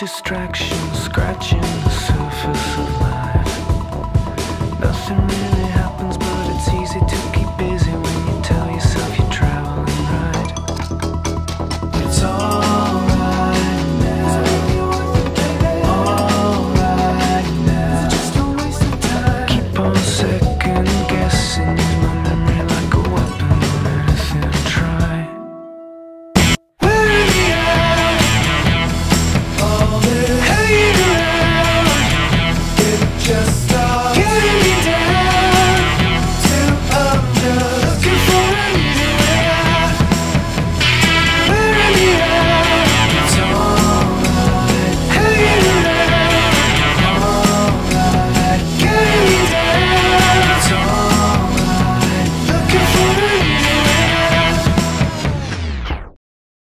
distraction, scratching the surface of life. Nothing really